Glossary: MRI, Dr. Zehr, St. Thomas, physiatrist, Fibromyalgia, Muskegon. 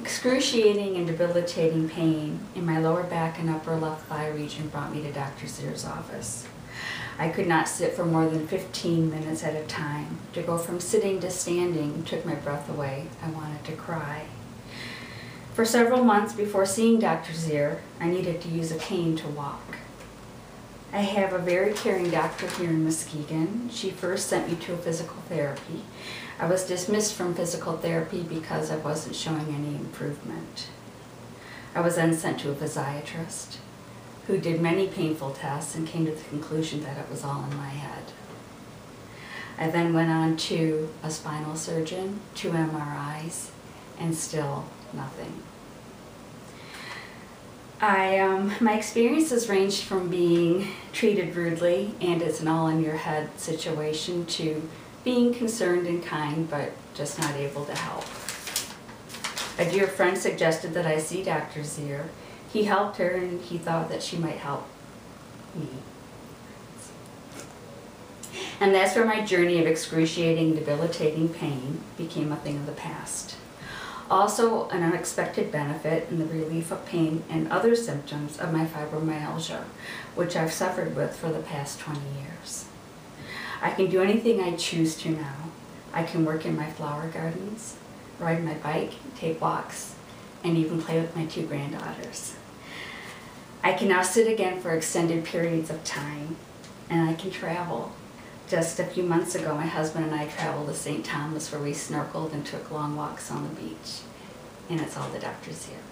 Excruciating and debilitating pain in my lower back and upper left thigh region brought me to Dr. Zehr's office. I could not sit for more than 15 minutes at a time. To go from sitting to standing took my breath away. I wanted to cry. For several months before seeing Dr. Zehr, I needed to use a cane to walk. I have a very caring doctor here in Muskegon. She first sent me to a physical therapy. I was dismissed from physical therapy because I wasn't showing any improvement. I was then sent to a physiatrist who did many painful tests and came to the conclusion that it was all in my head. I then went on to a spinal surgeon, 2 MRIs, and still nothing. My experiences ranged from being treated rudely and it's an all-in-your-head situation to being concerned and kind but just not able to help. A dear friend suggested that I see Dr. Zehr. He helped her and he thought that she might help me. And that's where my journey of excruciating, debilitating pain became a thing of the past. Also an unexpected benefit in the relief of pain and other symptoms of my fibromyalgia, which I've suffered with for the past 20 years. I can do anything I choose to now. I can work in my flower gardens, ride my bike, take walks, and even play with my 2 granddaughters. I can now sit again for extended periods of time, and I can travel. Just a few months ago, my husband and I traveled to St. Thomas where we snorkeled and took long walks on the beach. And it's all the Dr. Zehr.